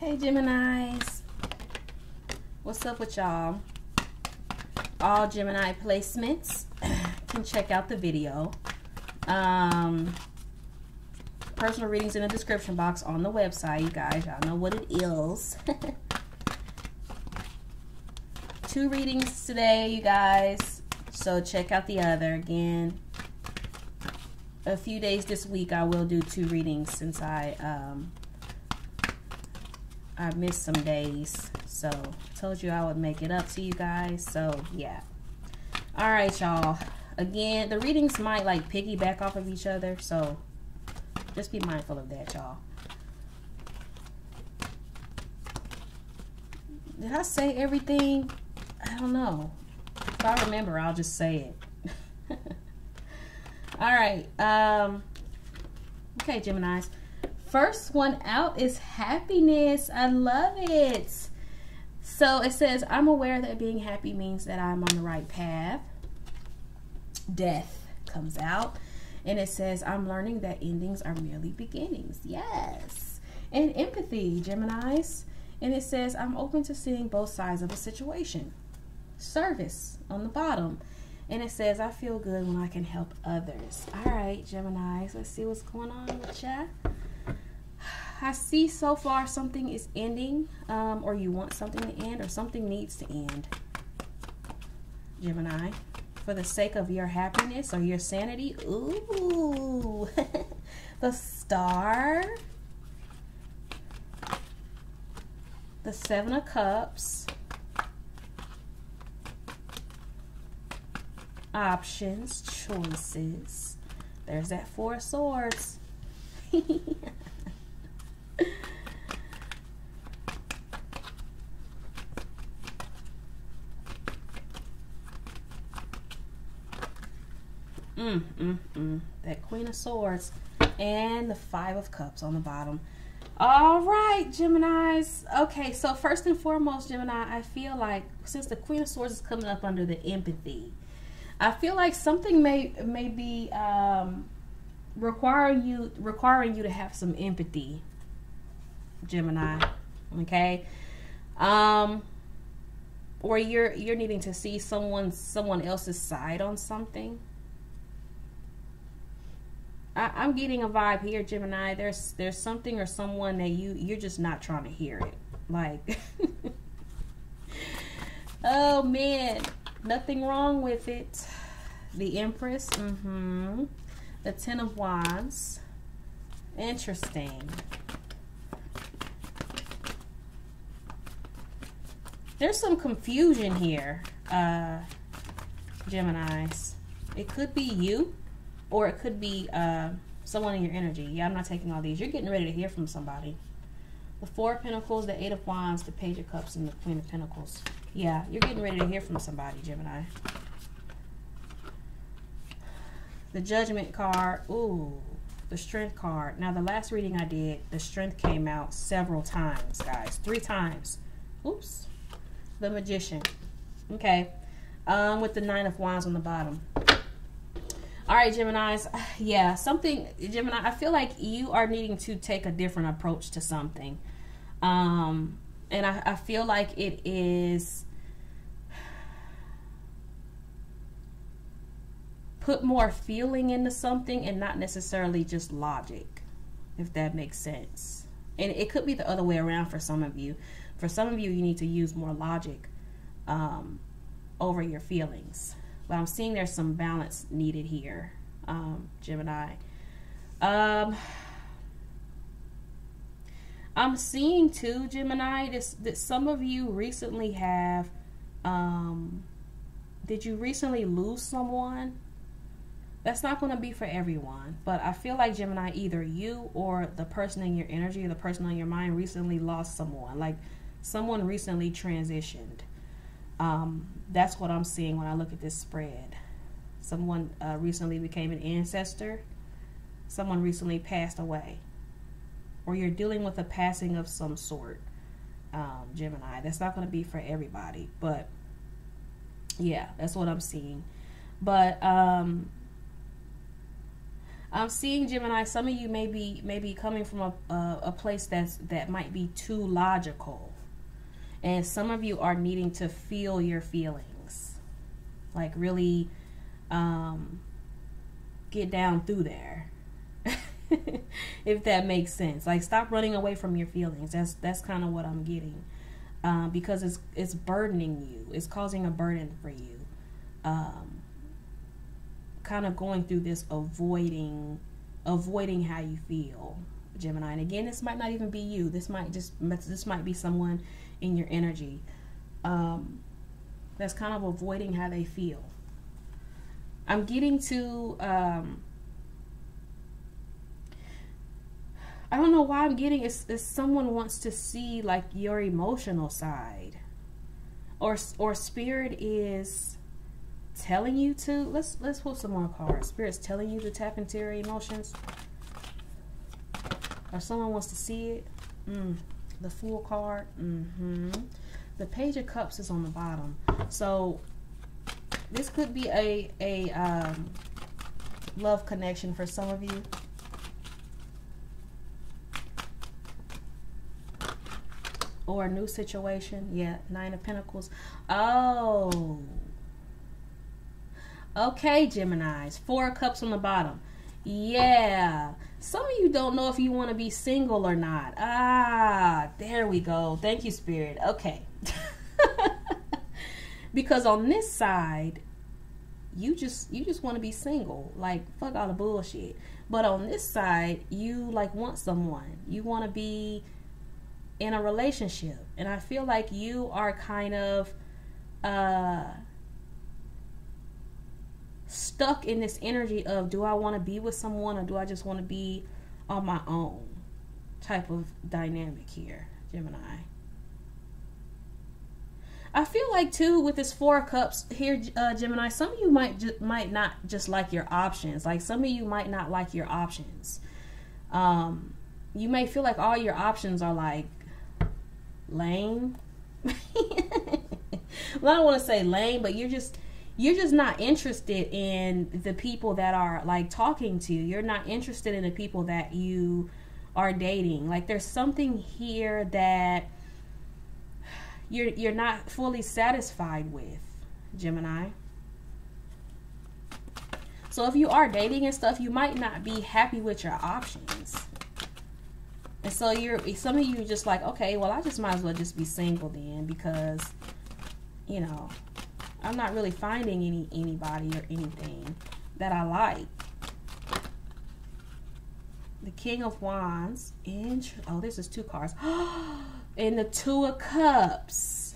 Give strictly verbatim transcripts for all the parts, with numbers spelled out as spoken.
Hey Geminis, what's up with y'all? All Gemini placements can check out the video. Um, personal readings in the description box on the website, you guys. Y'all know what it is. Two readings today, you guys. So check out the other again. A few days this week, I will do two readings since I um. I missed some days, so told you I would make it up to you guys. So yeah, all right, y'all. Again, the readings might like piggyback off of each other, so just be mindful of that, y'all. Did I say everything? I don't know. If I remember, I'll just say it. All right. Um, okay, Geminis. First one out is happiness. I love it. So it says, I'm aware that being happy means that I'm on the right path. Death comes out. And it says, I'm learning that endings are merely beginnings. Yes. And empathy, Geminis. And it says, I'm open to seeing both sides of a situation. Service on the bottom. And it says, I feel good when I can help others. All right, Geminis. Let's see what's going on with ya. I see so far something is ending, um, or you want something to end, or something needs to end, Gemini, for the sake of your happiness or your sanity. Ooh, the star, the seven of cups, options, choices. There's that four of swords. Mm, mm, mm. That Queen of Swords and the Five of Cups on the bottom. All right, Geminis. Okay, so first and foremost, Gemini, I feel like since the Queen of Swords is coming up under the empathy, I feel like something may may be um, requiring you requiring you to have some empathy, Gemini. Okay, um, or you're you're needing to see someone someone else's side on something. I, I'm getting a vibe here, Gemini. There's there's something or someone that you you're just not trying to hear it. Like, oh man, nothing wrong with it. The Empress, mm-hmm. The Ten of Wands, interesting. There's some confusion here, uh, Geminis. It could be you. Or it could be uh, someone in your energy. Yeah, I'm not taking all these. You're getting ready to hear from somebody. The Four of Pentacles, the Eight of Wands, the Page of Cups, and the Queen of Pentacles. Yeah, you're getting ready to hear from somebody, Gemini. The Judgment card. Ooh, the Strength card. Now, the last reading I did, the Strength came out several times, guys. Three times. Oops. The Magician. Okay. Um, with the Nine of Wands on the bottom. All right, Geminis, yeah, something, Gemini, I feel like you are needing to take a different approach to something. Um, and I, I feel like it is, put more feeling into something and not necessarily just logic, if that makes sense. And it could be the other way around for some of you. For some of you, you need to use more logic um, over your feelings. But I'm seeing there's some balance needed here, um, Gemini. Um, I'm seeing too, Gemini, this, that some of you recently have, um, did you recently lose someone? That's not going to be for everyone. But I feel like, Gemini, either you or the person in your energy or the person on your mind recently lost someone. Like someone recently transitioned. Um, that's what I'm seeing when I look at this spread. Someone uh, recently became an ancestor. Someone recently passed away. Or you're dealing with a passing of some sort, um, Gemini. That's not going to be for everybody. But, yeah, that's what I'm seeing. But um, I'm seeing Gemini, some of you may be, may be coming from a, a, a place that's, that might be too logical. And some of you are needing to feel your feelings. Like really um, get down through there. If that makes sense. Like stop running away from your feelings. That's, that's kind of what I'm getting. Um, because it's, it's burdening you. It's causing a burden for you. Um, kind of going through this avoiding, avoiding how you feel, Gemini. And again, this might not even be you. This might just, this might be someone in your energy. Um, that's kind of avoiding how they feel. I'm getting to, um, I don't know why I'm getting is someone wants to see like your emotional side, or or Spirit is telling you to. Let's let's pull some more cards. Spirit's telling you to tap into your emotions, or someone wants to see it. Mm, the Fool card. Mm-hmm. The Page of Cups is on the bottom, so this could be a a um, love connection for some of you. Or a new situation. Yeah, Nine of Pentacles. Oh. Okay, Geminis. Four of Cups on the bottom. Yeah. Some of you don't know if you want to be single or not. Ah, there we go. Thank you, Spirit. Okay. Because on this side, you just you just want to be single. Like, fuck all the bullshit. But on this side, you, like, want someone. You want to be in a relationship, and I feel like you are kind of uh, stuck in this energy of, do I want to be with someone, or do I just want to be on my own type of dynamic here, Gemini. I feel like too with this Four of Cups here, uh, Gemini, some of you might ju might not just like your options. Like some of you might not like your options. Um, you may feel like all your options are like lame. Well, I don't want to say lame, but you're just you're just not interested in the people that are like talking to you. You're not interested in the people that you are dating. Like there's something here that you're you're not fully satisfied with, Gemini. So if you are dating and stuff, you might not be happy with your options. And so you're, some of you are just like, okay, well, I just might as well just be single then, because, you know, I'm not really finding any anybody or anything that I like. The King of Wands. And, oh, this is two cards. And the Two of Cups.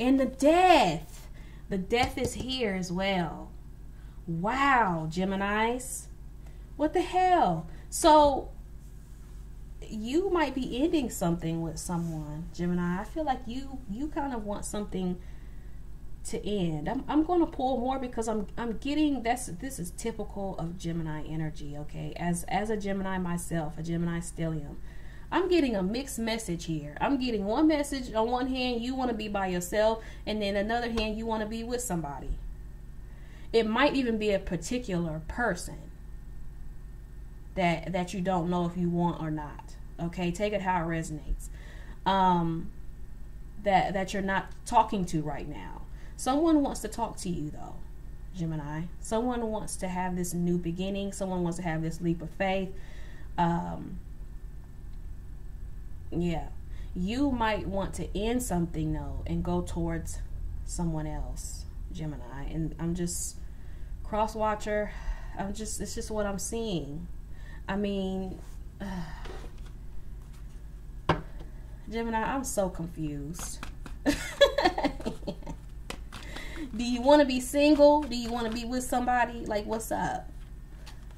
And the Death. The Death is here as well. Wow, Geminis. What the hell? So you might be ending something with someone, Gemini. I feel like you you kind of want something to end. I'm, I'm going to pull more because I'm I'm getting that's this is typical of Gemini energy. Okay, as as a Gemini myself, a Gemini stellium, I'm getting a mixed message here. I'm getting one message on one hand, you want to be by yourself, and then another hand, you want to be with somebody. It might even be a particular person that that you don't know if you want or not. Okay, take it how it resonates. Um, that that you're not talking to right now. Someone wants to talk to you though, Gemini. Someone wants to have this new beginning. Someone wants to have this leap of faith. Um, yeah, you might want to end something though and go towards someone else, Gemini. And I'm just cross watcher. I'm just it's just what I'm seeing. I mean, uh, Gemini, I'm so confused. Do you want to be single? Do you want to be with somebody? Like, what's up?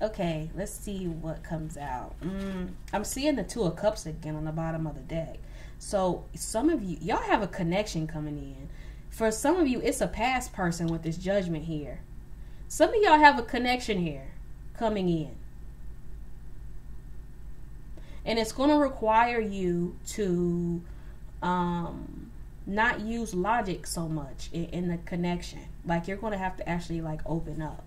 Okay, let's see what comes out. Mm, I'm seeing the Two of Cups again on the bottom of the deck. So some of you, y'all have a connection coming in. For some of you, it's a past person with this Judgment here. Some of y'all have a connection here coming in. And it's going to require you to um, not use logic so much in, in the connection. Like you're going to have to actually like open up.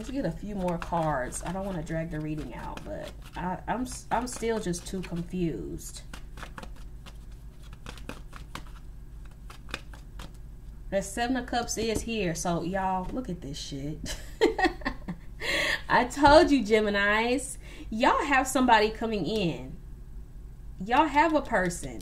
Let's get a few more cards. I don't want to drag the reading out, but I, I'm, I'm still just too confused. The Seven of Cups is here. So, y'all, look at this shit. I told you, Geminis. Y'all have somebody coming in. Y'all have a person.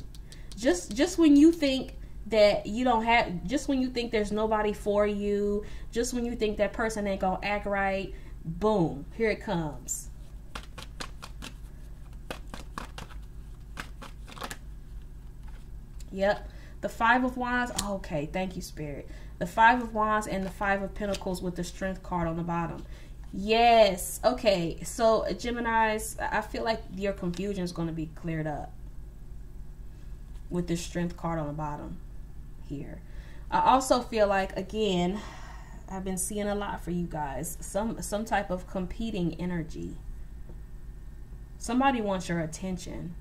Just, just when you think that you don't have, just when you think there's nobody for you, just when you think that person ain't gonna act right, boom, here it comes. Yep. The Five of Wands, okay, thank you, Spirit. The Five of Wands and the Five of Pentacles with the Strength card on the bottom. Yes, okay, so Geminis, I feel like your confusion is going to be cleared up with the Strength card on the bottom here. I also feel like, again, I've been seeing a lot for you guys, some, some type of competing energy. Somebody wants your attention.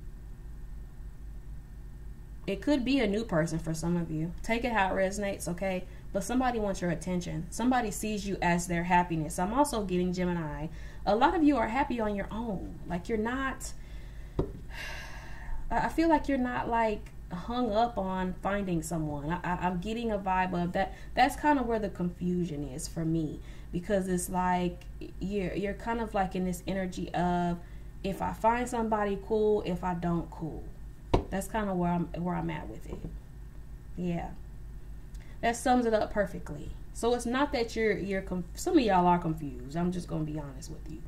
It could be a new person for some of you. Take it how it resonates, okay? But somebody wants your attention. Somebody sees you as their happiness. I'm also getting, Gemini, a lot of you are happy on your own. Like you're not, I feel like you're not like hung up on finding someone. I, I, I'm getting a vibe of that. That's kind of where the confusion is for me, because it's like you're, you're kind of like in this energy of, if I find somebody, cool, if I don't, cool. That's kind of where I'm, where I'm at with it. Yeah. That sums it up perfectly. So it's not that you're, you're some of y'all are confused. I'm just going to be honest with you.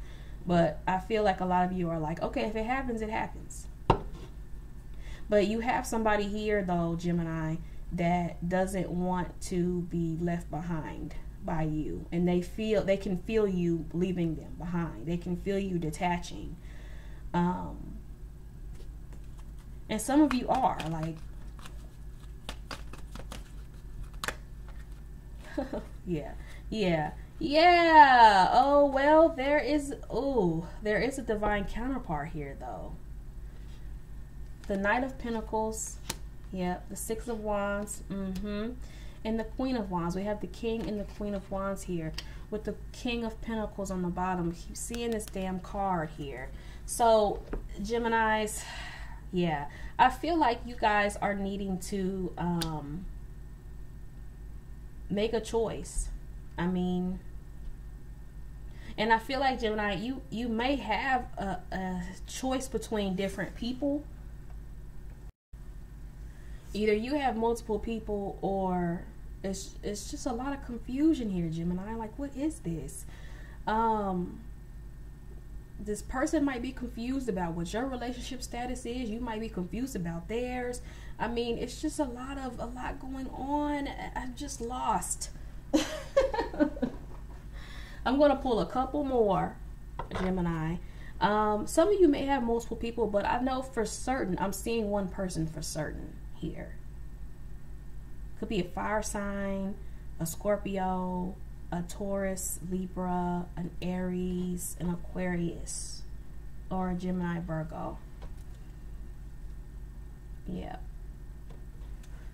But I feel like a lot of you are like, okay, if it happens, it happens. But you have somebody here, though, Gemini, that doesn't want to be left behind by you. And they feel, they can feel you leaving them behind. They can feel you detaching. Um... And some of you are like, yeah, yeah, yeah. Oh, well, there is, oh, there is a divine counterpart here, though. The Knight of Pentacles, yeah, the Six of Wands, mm-hmm, and the Queen of Wands. We have the King and the Queen of Wands here with the King of Pentacles on the bottom. Keep seeing this damn card here. So, Geminis... Yeah, I feel like you guys are needing to um, make a choice. I mean, and I feel like, Gemini, you, you may have a, a choice between different people. Either you have multiple people, or it's, it's just a lot of confusion here, Gemini. Like, what is this? Um... This person might be confused about what your relationship status is. You might be confused about theirs. I mean, it's just a lot of, a lot going on. I'm just lost. I'm going to pull a couple more, Gemini. Um, some of you may have multiple people, but I know for certain, I'm seeing one person for certain here. Could be a fire sign, a Scorpio, a Taurus, Libra, an Aries, an Aquarius, or a Gemini, Virgo. Yeah.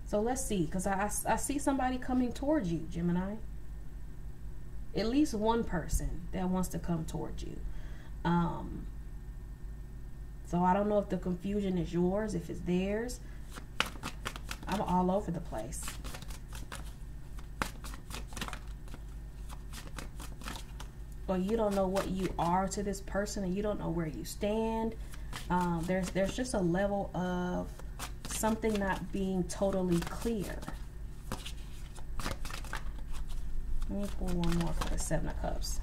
So let's see, because I, I, I see somebody coming towards you, Gemini. At least one person that wants to come towards you. Um, so I don't know if the confusion is yours, if it's theirs. I'm all over the place. Or you don't know what you are to this person, and you don't know where you stand. Um, there's there's just a level of something not being totally clear. Let me pull one more for the Seven of Cups.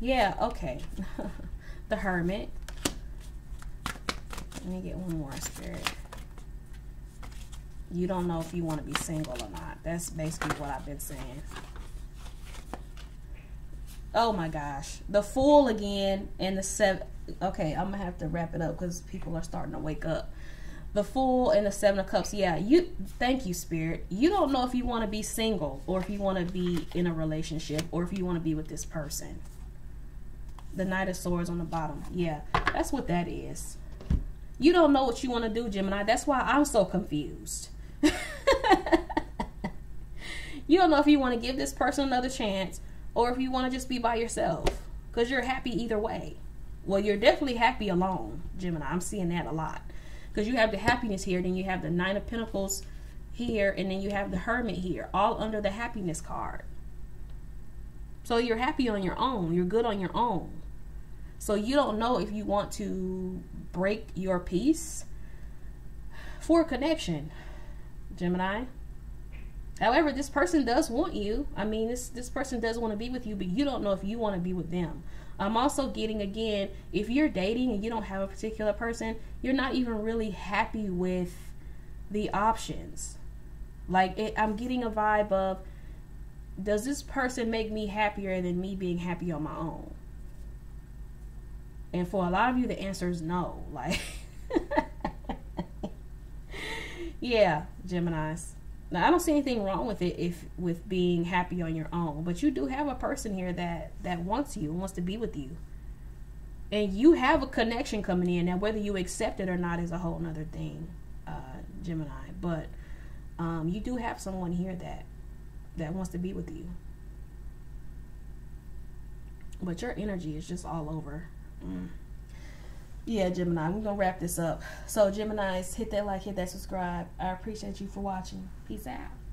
Yeah, okay. The Hermit. Let me get one more, Spirit. You don't know if you want to be single or not. That's basically what I've been saying. Oh my gosh, the Fool again and the seven. Okay, I'm gonna have to wrap it up because people are starting to wake up. The Fool and the Seven of Cups. Yeah, you. Thank you, Spirit. You don't know if you want to be single, or if you want to be in a relationship, or if you want to be with this person. The Knight of Swords on the bottom. Yeah, that's what that is. You don't know what you want to do, Gemini. That's why I'm so confused. You don't know if you want to give this person another chance, or if you want to just be by yourself, because you're happy either way. Well, you're definitely happy alone, Gemini. I'm seeing that a lot, because you have the happiness here, then you have the Nine of Pentacles here, and then you have the Hermit here, all under the happiness card. So you're happy on your own. You're good on your own. So you don't know if you want to break your peace for connection, Gemini. However, this person does want you. I mean, this, this person does want to be with you, but you don't know if you want to be with them. I'm also getting, again, if you're dating and you don't have a particular person, you're not even really happy with the options. Like, it, I'm getting a vibe of, does this person make me happier than me being happy on my own? And for a lot of you, the answer is no. Like, yeah, Geminis. Now, I don't see anything wrong with it if with being happy on your own, but you do have a person here that that wants you, wants to be with you, and you have a connection coming in. Now, whether you accept it or not is a whole nother thing, uh, Gemini. But um, you do have someone here that that wants to be with you, but your energy is just all over. Mm. Yeah, Gemini, we're gonna wrap this up. So Geminis, hit that like, hit that subscribe. I appreciate you for watching. Peace out.